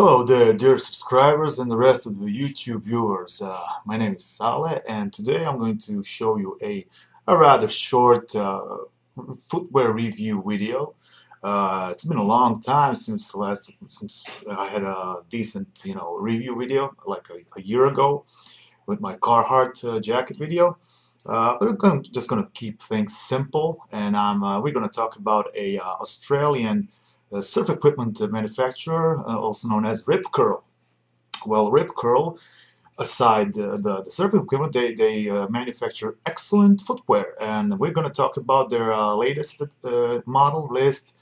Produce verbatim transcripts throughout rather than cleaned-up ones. Hello there, dear subscribers and the rest of the YouTube viewers. Uh, my name is Saleh, and today I'm going to show you a, a rather short uh, footwear review video. Uh, it's been a long time since last since I had a decent, you know, review video, like a, a year ago, with my Carhartt uh, jacket video. Uh, but I'm just going to keep things simple, and I'm uh, we're going to talk about a uh, Australian. Uh, surf equipment manufacturer, uh, also known as Rip Curl. Well, Rip Curl, aside uh, the, the surf equipment, they, they uh, manufacture excellent footwear, and we're going to talk about their uh, latest uh, model, latest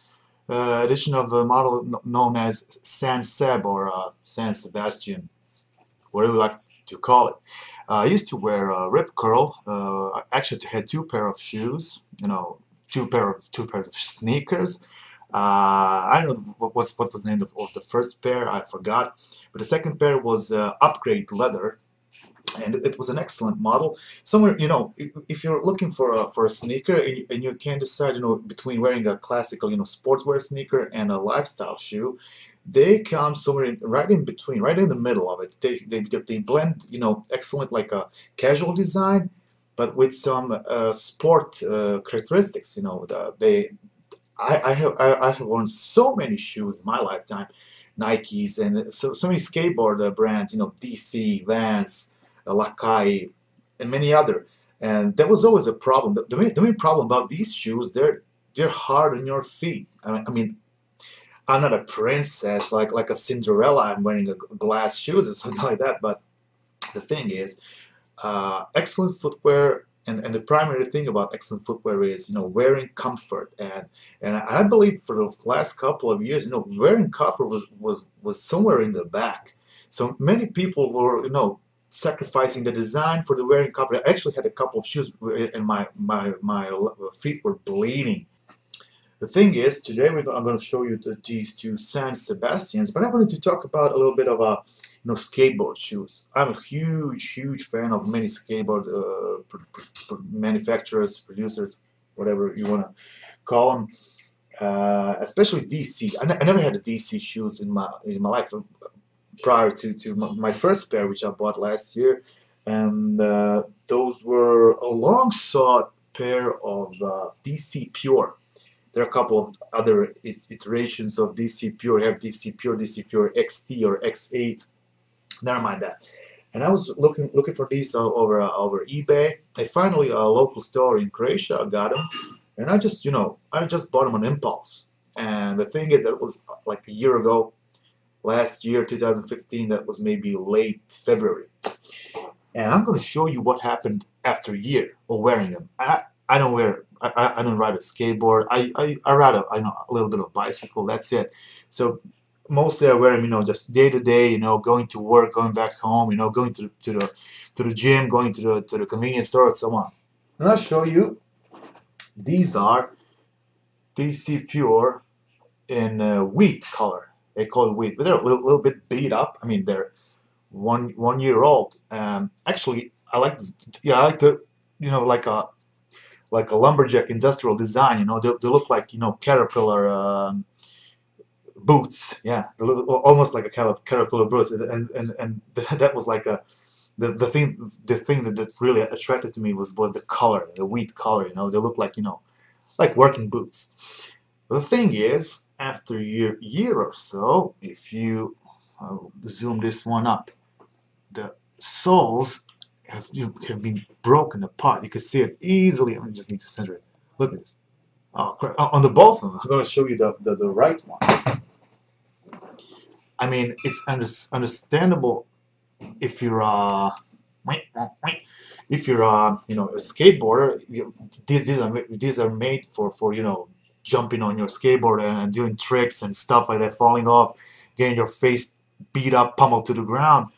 uh, edition of a model known as San Seb, or uh, San Sebastian, whatever you like to call it. Uh, I used to wear uh, Rip Curl. Uh, I actually had two pair of shoes, you know, two pair of two pairs of sneakers. Uh, I don't know what was, what was the name of, of the first pair, I forgot, but the second pair was uh, Upgrade Leather, and it, it was an excellent model. Somewhere, you know, if, if you're looking for a, for a sneaker and you, and you can't decide, you know, between wearing a classical, you know, sportswear sneaker and a lifestyle shoe, they come somewhere in, right in between, right in the middle of it. They, they, they blend, you know, excellent, like a casual design, but with some uh, sport uh, characteristics, you know, the, they... I, I have I, I have worn so many shoes in my lifetime, Nikes and so so many skateboard uh, brands, you know, D C, Vans, uh, Lakai, and many other. And that was always a problem. The, the main the main problem about these shoes, they're they're hard on your feet. I mean, I mean, I'm not a princess like like a Cinderella. I'm wearing a glass shoes and something like that. But the thing is, uh, excellent footwear. And, and the primary thing about excellent footwear is, you know, wearing comfort, and and I believe for the last couple of years, you know, wearing comfort was was was somewhere in the back. So many people were, you know, sacrificing the design for the wearing comfort. I actually had a couple of shoes, and my my my feet were bleeding. The thing is, today we're gonna, I'm going to show you the, these two San Sebastians, but I wanted to talk about a little bit of a. You know, skateboard shoes. I'm a huge, huge fan of many skateboard uh, pr pr pr manufacturers, producers, whatever you want to call them. Uh, especially D C. I, I never had a D C shoes in my in my life prior to to my first pair, which I bought last year, and uh, those were a long sought pair of uh, D C Pure. There are a couple of other it iterations of D C Pure. I have D C Pure, D C Pure X T or X eight. Never mind that. And I was looking looking for these over uh, over eBay. I finally a local store in Croatia got them, and I just you know I just bought them on impulse. And the thing is, that was like a year ago, last year two thousand fifteen. That was maybe late February. And I'm going to show you what happened after a year of wearing them. I I don't wear I I don't ride a skateboard. I I, I ride a I know a little bit of bicycle. That's it. So. Mostly I wear them, you know, just day to day, you know, going to work, going back home, you know, going to the, to the to the gym, going to the to the convenience store, and so on. And I'll show you. These are D C Pure in uh, wheat color. They call it wheat, but they're a little, little bit beat up. I mean, they're one one year old. Um, actually, I like yeah, I like the you know like a like a lumberjack industrial design. You know, they they look like you know caterpillar. Um, Boots, yeah, almost like a caterpillar boots, and and and that was like a the the thing the thing that, that really attracted to me was was the color, the wheat color. You know, they look like you know, like working boots. The thing is, after a year year or so, if you I'll zoom this one up, the soles have you have been broken apart. You can see it easily. I just need to center it. Look at this. Oh, crap. On the both of them, I'm going to show you the the, the right one. I mean, it's under, understandable if you're uh, if you're uh, you know a skateboarder. You, these these are these are made for for you know jumping on your skateboard and doing tricks and stuff like that, falling off, getting your face beat up, pummeled to the ground.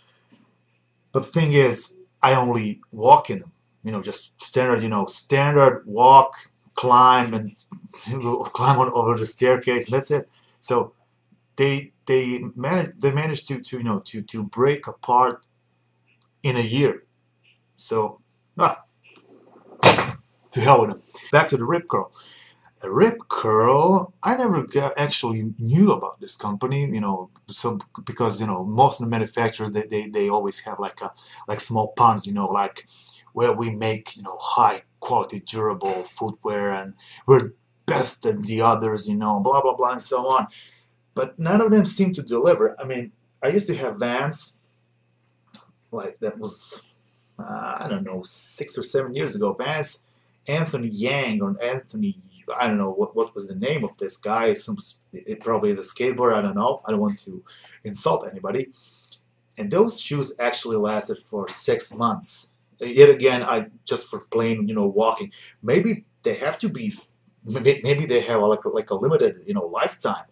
But the thing is, I only walk in them. You know, just standard. You know, standard walk, climb, and climb on over the staircase. That's it. So they. They managed. They managed to, to you know to to break apart in a year. So ah, to hell with them. Back to the Rip Curl. Rip Curl, I never got, actually knew about this company, you know, so because you know most of the manufacturers they, they they always have like a like small puns, you know, like where we make you know high quality durable footwear and we're best than the others, you know, blah blah blah and so on. But none of them seem to deliver. I mean, I used to have Vans, like that was uh, I don't know six or seven years ago. Vans, Anthony Yang or Anthony. I don't know what what was the name of this guy. Some it probably is a skateboarder. I don't know. I don't want to insult anybody. And those shoes actually lasted for six months. Yet again, I just for plain you know walking. Maybe they have to be. Maybe they have like a, like a limited you know lifetime.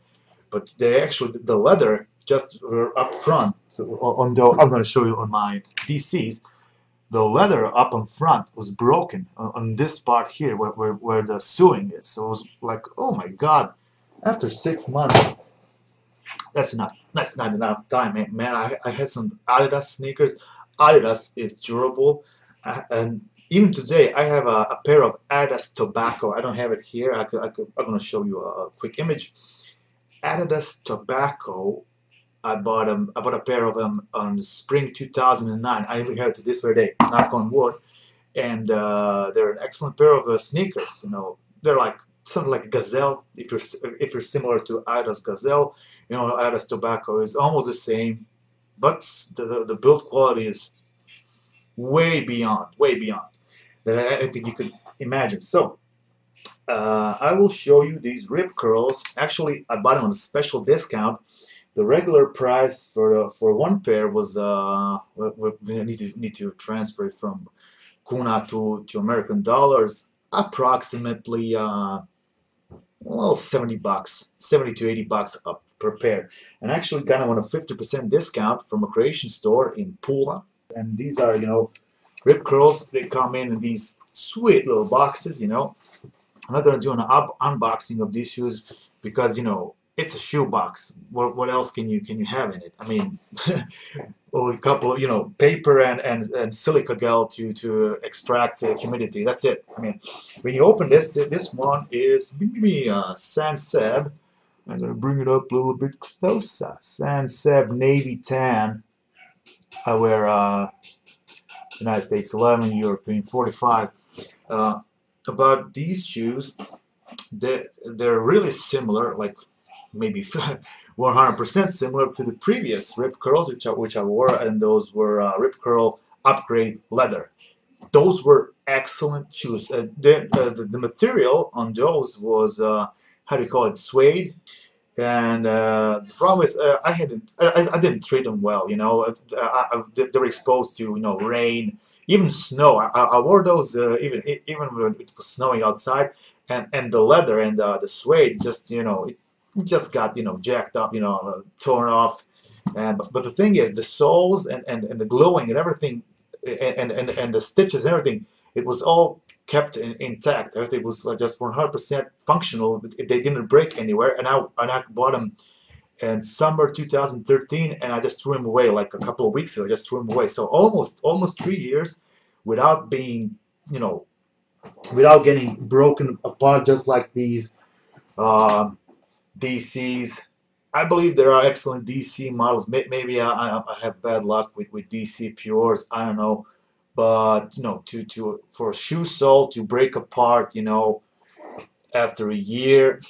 But they actually the leather just up front. On the I'm going to show you on my D Cs. The leather up in front was broken on this part here where, where, where the sewing is. So it was like, oh my god, after six months, that's not, that's not enough time, man. I, I had some Adidas sneakers. Adidas is durable. Uh, and even today, I have a, a pair of Adidas Tobacco. I don't have it here. I could, I could, I'm going to show you a quick image. Adidas Tobacco. I bought, um, I bought a pair of them on spring two thousand nine. I even have it to this very day, knock on wood. And uh, they're an excellent pair of uh, sneakers. You know, they're like something like Gazelle. If you're if you're similar to Adidas Gazelle, you know, Adidas Tobacco is almost the same, but the the build quality is way beyond, way beyond that I, I think you could imagine. So uh, I will show you these Rip Curls. Actually, I bought them on a special discount. The regular price for uh, for one pair was uh we, we need to need to transfer it from kuna to to American dollars, approximately uh well seventy bucks, seventy to eighty bucks up per pair. And I actually got them on a fifty percent discount from a Croatian store in Pula. And these are you know Rip Curls. They come in in these sweet little boxes. You know, I'm not gonna do an up unboxing of these shoes because you know. It's a shoe box. What, what else can you can you have in it? I mean, well, a couple of you know paper and, and and silica gel to to extract uh, humidity. That's it. I mean, when you open this, this one is uh, San Seb. I'm gonna bring it up a little bit closer. San Seb navy tan. I wear uh, United States eleven, European forty-five. Uh, about these shoes, they they're really similar. Like. Maybe one hundred percent similar to the previous Rip Curls, which I, which I wore, and those were uh, Rip Curl Upgrade Leather. Those were excellent shoes. Uh, the, uh, the, the material on those was, uh, how do you call it, suede. And uh, the problem is uh, I, hadn't, I, I didn't treat them well, you know. I, I, they were exposed to, you know, rain, even snow. I, I wore those uh, even, even when it was snowing outside. And, and the leather and uh, the suede just, you know, it, just got you know jacked up, you know, uh, torn off, and but, but the thing is the soles and, and, and the glowing and everything, and, and and the stitches and everything, it was all kept in, intact. Everything was just one hundred percent functional. They didn't break anywhere, and I and I bought them in summer two thousand thirteen, and I just threw them away like a couple of weeks ago. I just threw them away. So almost almost three years without being you know without getting broken apart, just like these. Uh, D Cs. I believe there are excellent D C models. Maybe I, I, I have bad luck with, with D C Pures. I don't know, but you know, to to for a shoe sole to break apart, you know, after a year,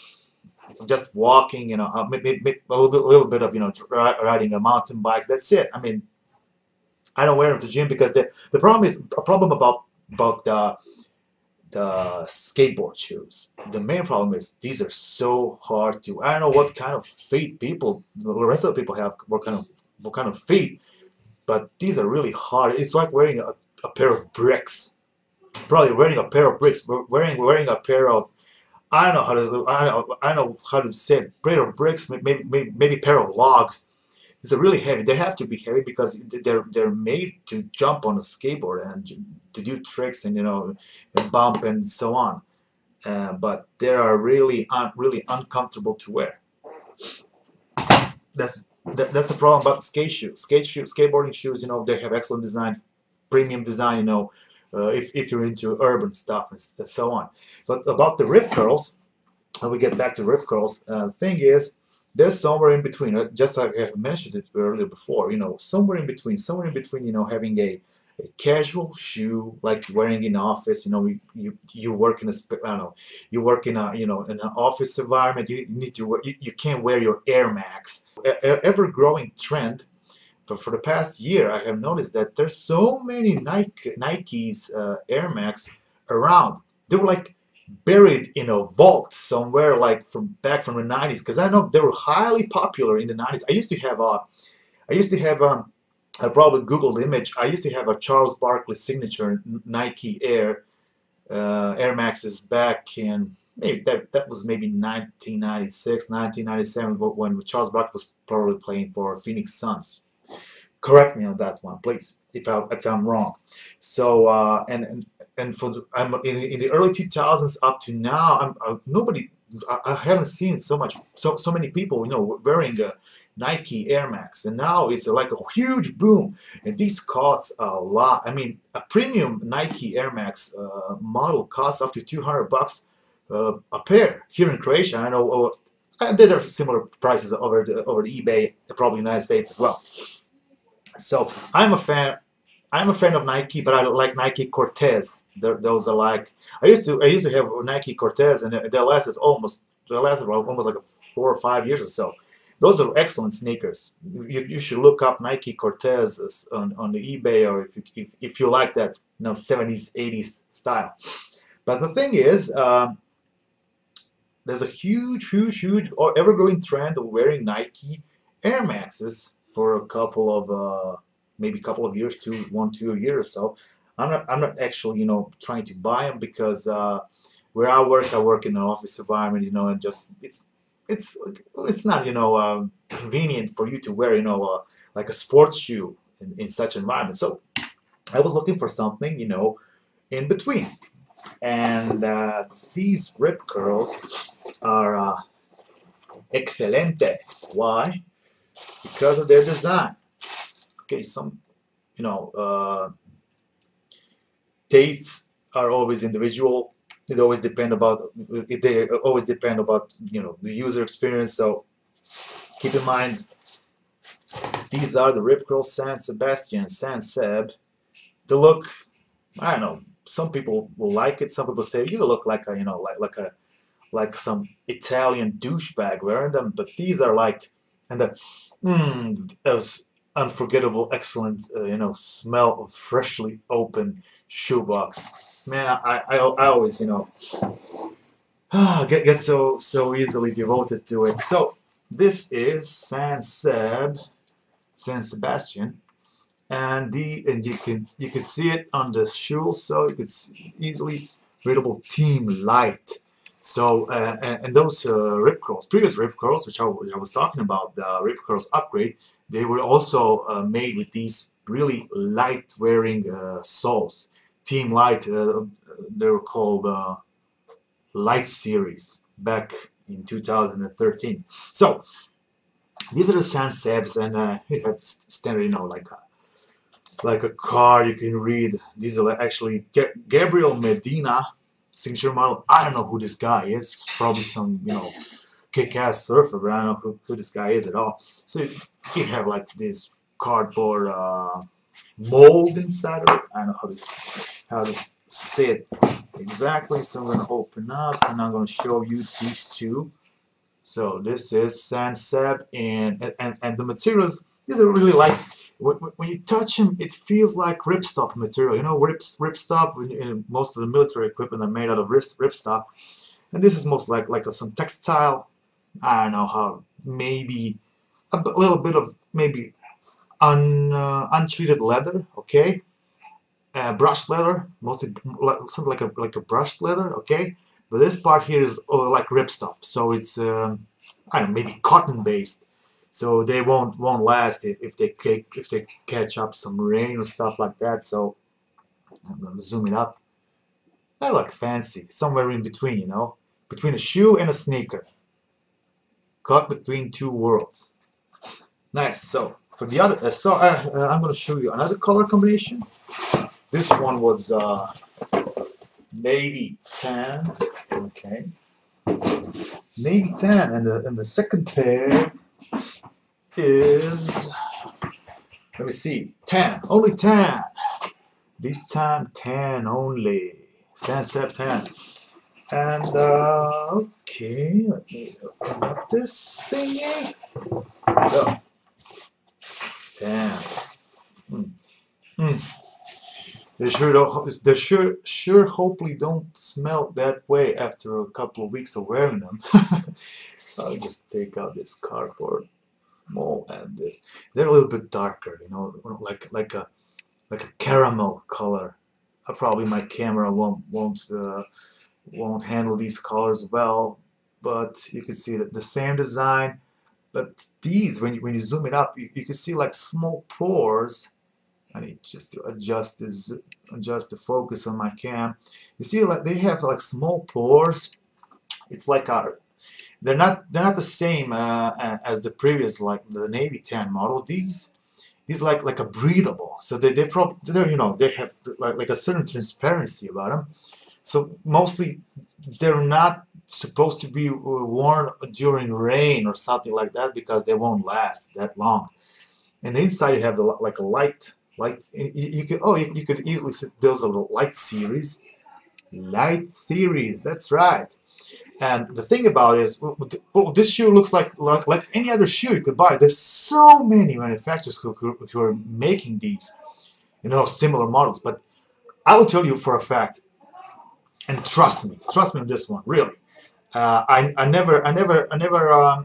just walking, you know, a, a little bit, a little bit of you know, riding a mountain bike. That's it. I mean, I don't wear them to gym because the the problem is a problem about about the. the skateboard shoes. The main problem is these are so hard to. I don't know what kind of feet people, the rest of the people have, what kind of what kind of feet, but these are really hard. It's like wearing a, a pair of bricks. Probably wearing a pair of bricks. Wearing wearing a pair of, I don't know how to I don't know, I don't know how to say it. Pair of bricks, maybe maybe maybe pair of logs. These are really heavy. They have to be heavy because they're they're made to jump on a skateboard and to do tricks and you know and bump and so on. Uh, but they are really un really uncomfortable to wear. That's that, that's the problem about skate shoes. Skate shoes, skateboarding shoes. You know they have excellent design, premium design. You know uh, if if you're into urban stuff and so on. But about the Rip Curls, and we get back to Rip Curls, uh, thing is, there's somewhere in between, just like I have mentioned it earlier before, you know, somewhere in between, somewhere in between, you know, having a, a casual shoe, like wearing in office, you know, you, you, you work in a, I don't know, you work in a, you know, in an office environment, you need to, you, you can't wear your Air Max. Ever-growing trend, but for the past year, I have noticed that there's so many Nike, Nike's uh, Air Max around. They were like buried in a vault somewhere, like from back from the nineties, because I know they were highly popular in the nineties. I used to have a, I used to have um, I probably Googled image. I used to have a Charles Barkley signature Nike Air uh, Air Maxes back in maybe that that was maybe nineteen ninety-six, nineteen ninety-seven, when Charles Barkley was probably playing for Phoenix Suns. Correct me on that one, please, if, I, if I'm wrong. So, uh, and, and and for the, I'm, in, in the early two thousands up to now, I'm, I, nobody, I, I haven't seen so much, so so many people, you know, wearing the Nike Air Max, and now it's like a huge boom, and these costs a lot. I mean, a premium Nike Air Max uh, model costs up to two hundred bucks uh, a pair here in Croatia. I know uh, there are similar prices over the over the eBay, probably United States as well. So I'm a fan. I'm a fan of Nike, but I like Nike Cortez. They're, those are like I used to. I used to have Nike Cortez, and they lasted almost. They lasted almost like four or five years or so. Those are excellent sneakers. You, you should look up Nike Cortez on, on the eBay, or if you if, if you like that, you know, seventies, eighties style. But the thing is, uh, there's a huge, huge, huge, or ever-growing trend of wearing Nike Air Maxes for a couple of uh, maybe a couple of years, two, one, two a year or so. I'm not, I'm not actually, you know, trying to buy them because uh, where I work, I work in an office environment, you know, and just it's, it's, it's not, you know, um, convenient for you to wear, you know, uh, like a sports shoe in, in such an environment. So I was looking for something, you know, in between, and uh, these Rip Curls are uh, excelente. Why? Because of their design. Okay, some, you know, uh, tastes are always individual. It always depend about. It, they always depend about you know the user experience. So keep in mind, these are the Rip Curl San Sebastian, San Seb. The look, I don't know. Some people will like it. Some people say you look like a you know like like a like some Italian douchebag wearing them. But these are like. And the mm, unforgettable, excellent, uh, you know, smell of freshly opened shoebox. Man, I, I, I always, you know, ah, get get so so easily devoted to it. So this is San Seb, San Sebastian, and the and you can you can see it on the shoe, so you can see easily readable Team Light. So uh, and, and those uh, Rip Curls, previous Rip Curls, which I, which I was talking about, the Rip Curls upgrade, they were also uh, made with these really light-wearing uh, soles. Team Light, uh, they were called uh, Light Series back in two thousand thirteen. So these are the San Sebs, and uh, you have standard, you know, like a, like a card you can read. These are actually Gabriel Medina. Signature model. I don't know who this guy is. Probably some, you know, kick-ass surfer, but I don't know who, who this guy is at all. So you, you have like this cardboard uh, mold inside of it. I don't know how to how to say it exactly. So I'm gonna open up, and I'm gonna show you these two. So this is San Seb, and and and the materials. These are really like. When you touch them, it feels like ripstop material. You know, rip, ripstop. Most of the military equipment are made out of ripstop, and this is most like like some textile. I don't know how. Maybe a little bit of maybe un, uh, untreated leather. Okay, uh, brushed leather, mostly something like a like a brushed leather. Okay, but this part here is uh, like ripstop, so it's uh, I don't know, maybe cotton based. So they won't won't last if, if they if they catch up some rain or stuff like that. So I'm gonna zoom it up. I look fancy, somewhere in between, you know, between a shoe and a sneaker, caught between two worlds. Nice. So for the other, so I, uh, I'm gonna show you another color combination. This one was uh, navy tan. Okay. maybe ten. And the, and the second pair is, let me see, ten. Only ten. This time ten only. San Seb ten. And uh, okay, let me open up this thingy. So ten. Mm. Mm. They sure, they sure, sure hopefully don't smell that way after a couple of weeks of wearing them. I'll just take out this cardboard mold and this. They're a little bit darker, you know, like like a like a caramel color. I probably my camera won't won't uh, won't handle these colors well, but you can see that the same design. But these, when you when you zoom it up, you, you can see like small pores. I need just to adjust this, adjust the focus on my cam. You see, like they have like small pores. It's like our, they're not they're not the same uh, as the previous, like the Navy tan model. These these like like a breathable. So they they probably they're you know they have like like a certain transparency about them. So mostly they're not supposed to be worn during rain or something like that because they won't last that long. And the inside you have the, like a light. Light, you, you could oh you, you could easily see those are the Light Series, Light Series. That's right. And the thing about it is, well, this shoe looks like, like like any other shoe you could buy. There's so many manufacturers who who, who are making these, you know, similar models. But I will tell you for a fact, and trust me, trust me on this one, really. Uh, I I never I never I never uh,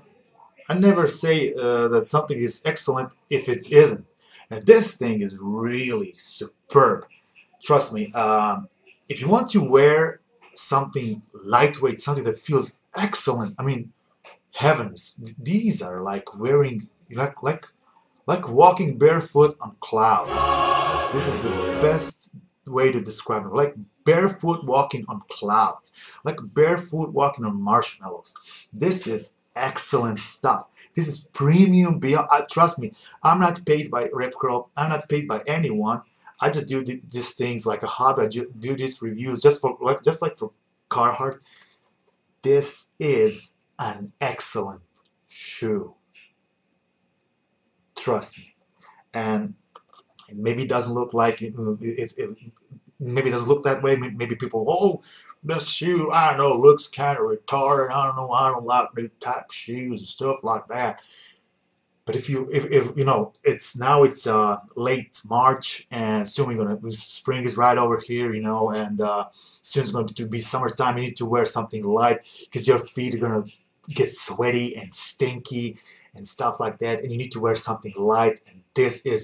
I never say uh, that something is excellent if it isn't. And this thing is really superb. Trust me, um, if you want to wear something lightweight, something that feels excellent, I mean, heavens, th these are like wearing, like, like, like walking barefoot on clouds. This is the best way to describe it, like barefoot walking on clouds, like barefoot walking on marshmallows. This is excellent stuff. This is premium beyond. Uh, trust me, I'm not paid by Rip Curl. I'm not paid by anyone. I just do th these things like a hobby. I do, do these reviews just for like, just like for Carhartt. This is an excellent shoe. Trust me. And maybe it doesn't look like it. it, it maybe it doesn't look that way. Maybe people, oh, this shoe, I don't know, looks kind of retarded. I don't know, I don't like new type shoes and stuff like that. But if you, if, if you know, it's now it's uh, late March, and soon we're gonna, spring is right over here, you know, and uh, soon it's going to be summertime. You need to wear something light because your feet are gonna get sweaty and stinky and stuff like that, and you need to wear something light. And this is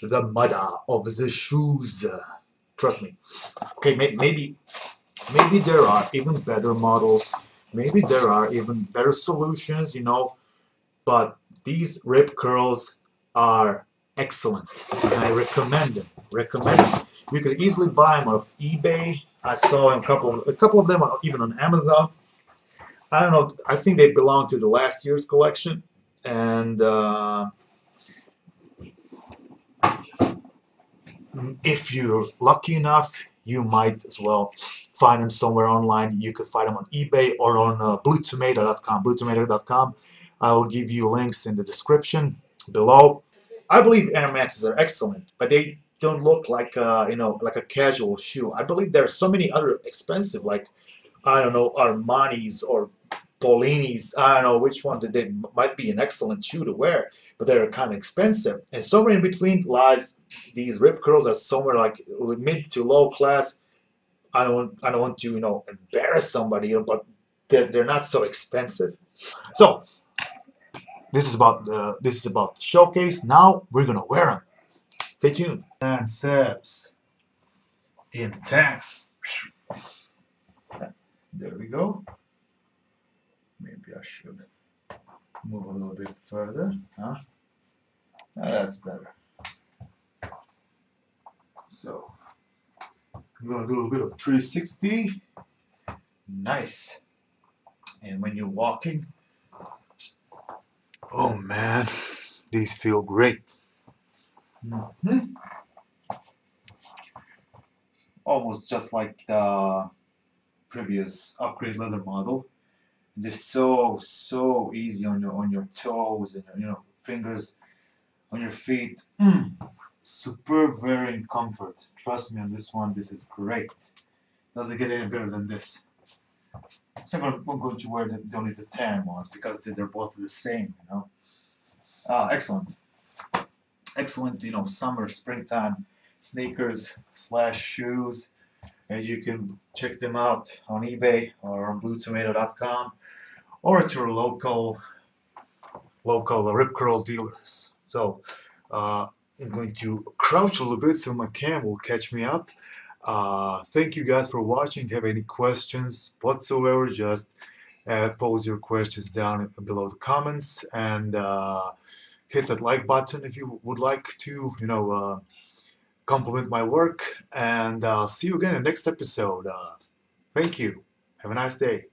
the mother of the shoes. Trust me. Okay, may, maybe. Maybe there are even better models, maybe there are even better solutions, you know, but these Rip Curls are excellent, and I recommend them, recommend them. You could easily buy them off eBay. I saw a couple, a couple of them are even on Amazon. I don't know, I think they belong to the last year's collection, and uh, if you're lucky enough, you might as well find them somewhere online. You could find them on eBay or on uh, blue tomato dot com. blue tomato dot com. I will give you links in the description below. I believe Air Maxes are excellent, but they don't look like uh, you know, like a casual shoe. I believe there are so many other expensive, like I don't know, Armani's or Polini's. I don't know which one. That they might be an excellent shoe to wear, but they're kind of expensive. And somewhere in between lies these Rip Curls are somewhere like mid to low class. I don't want, I don't want to, you know, embarrass somebody, but they're, they're not so expensive. So this is about the, this is about the showcase. Now we're gonna wear them. Stay tuned. San Sebs in ten. There we go. Maybe I should move a little bit further. Huh? Now that's better. So. I'm going to do a bit of three sixty. Nice. And when you're walking, oh man, these feel great. Mm-hmm. Almost just like the previous upgrade leather model. They're so so easy on your on your toes and your, you know, fingers on your feet. Mm. Superb wearing comfort. Trust me on this one. This is great. Doesn't get any better than this. So I'm going to wear the, only the tan ones because they're both the same, you know. Ah, excellent, excellent. You know, summer, springtime sneakers slash shoes, and you can check them out on eBay or on blue tomato dot com or at your local local Rip Curl dealers. So uh, I'm going to crouch a little bit so my cam will catch me up. Uh, thank you guys for watching. If you have any questions whatsoever, just uh, pose your questions down below the comments, and uh, hit that like button if you would like to, you know, uh, compliment my work, and uh, see you again in the next episode. Uh, thank you. Have a nice day.